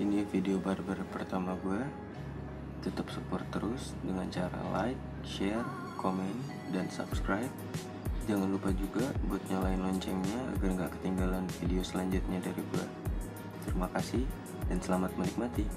Ini video barber pertama gue. Tetap support terus dengan cara like, share, komen, dan subscribe. Jangan lupa juga buat nyalain loncengnya agar nggak ketinggalan video selanjutnya dari gue. Terima kasih dan selamat menikmati.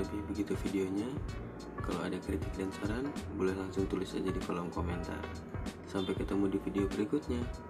kurang lebih begitu videonya. Kalau ada kritik dan saran, boleh langsung tulis aja di kolom komentar. Sampai ketemu di video berikutnya.